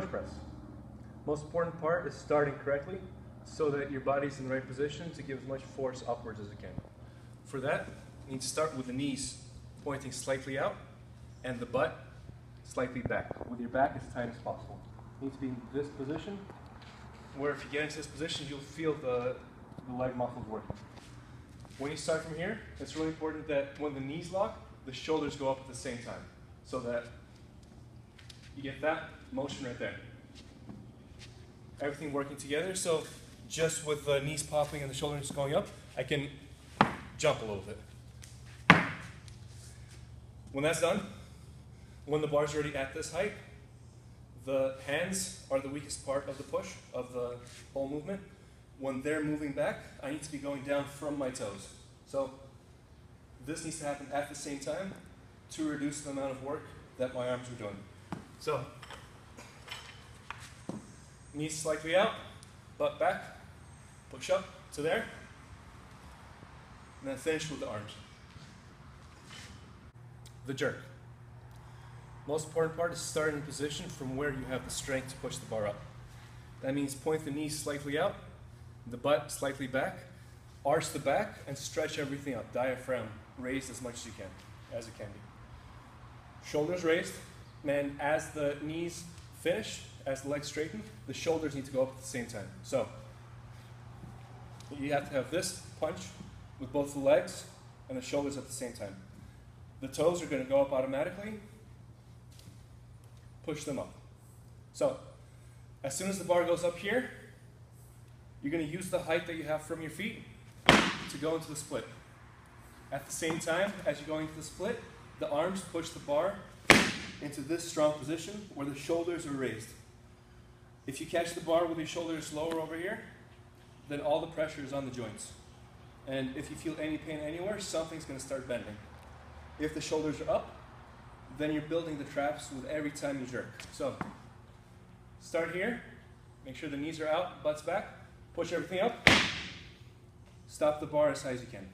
push press. Most important part is starting correctly so that your body's in the right position to give as much force upwards as it can. For that, you need to start with the knees pointing slightly out and the butt slightly back, with your back as tight as possible. You need to be in this position, where if you get into this position, you'll feel the leg muscles working. When you start from here, it's really important that when the knees lock, the shoulders go up at the same time, so that you get that motion right there. Everything working together, so just with the knees popping and the shoulders going up, I can jump a little bit. When that's done, when the bar's already at this height, the hands are the weakest part of the push, of the whole movement. When they're moving back, I need to be going down from my toes. So this needs to happen at the same time to reduce the amount of work that my arms are doing. So knees slightly out, butt back, push up to there, and then finish with the arms. The jerk. Most important part is starting in position from where you have the strength to push the bar up. That means point the knees slightly out, the butt slightly back, arch the back, and stretch everything up. Diaphragm raised as much as you can, as it can be. Shoulders raised, and as the knees finish, as the legs straighten, the shoulders need to go up at the same time. So you have to have this punch with both the legs and the shoulders at the same time. The toes are going to go up automatically. Push them up. So as soon as the bar goes up here, you're going to use the height that you have from your feet to go into the split. At the same time as you're going into the split, the arms push the bar into this strong position where the shoulders are raised. If you catch the bar with your shoulders lower over here, then all the pressure is on the joints. And if you feel any pain anywhere, something's going to start bending. If the shoulders are up, then you're building the traps with every time you jerk. So start here, make sure the knees are out, butt's back, push everything up, stop the bar as high as you can.